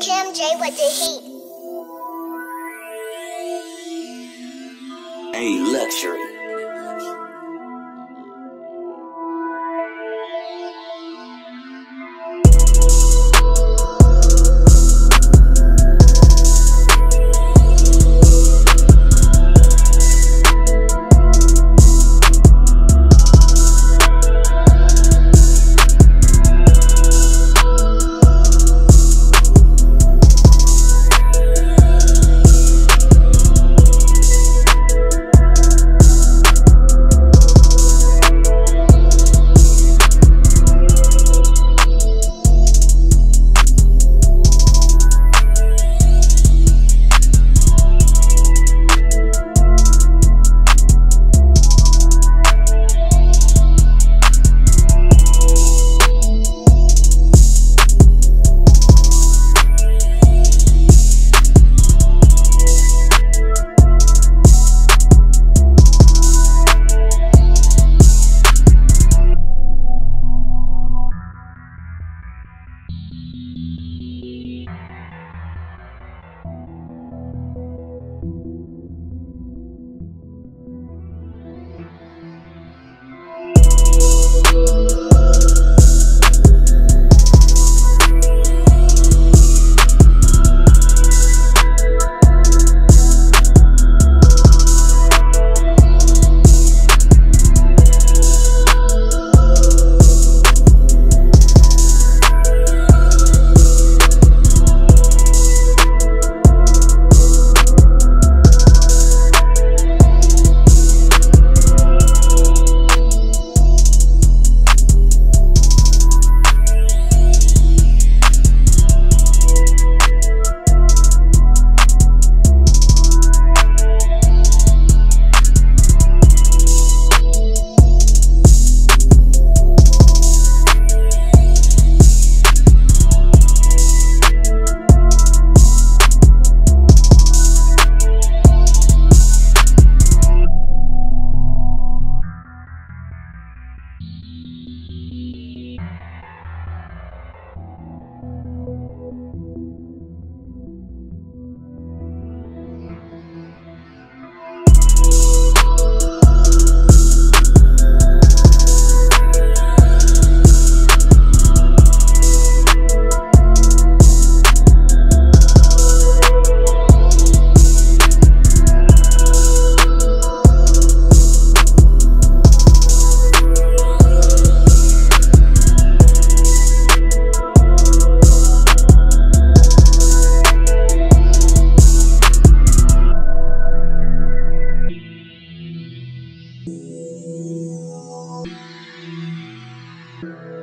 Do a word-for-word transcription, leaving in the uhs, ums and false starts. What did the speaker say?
Kimj with the heat. Hey, Luxury. Thank you.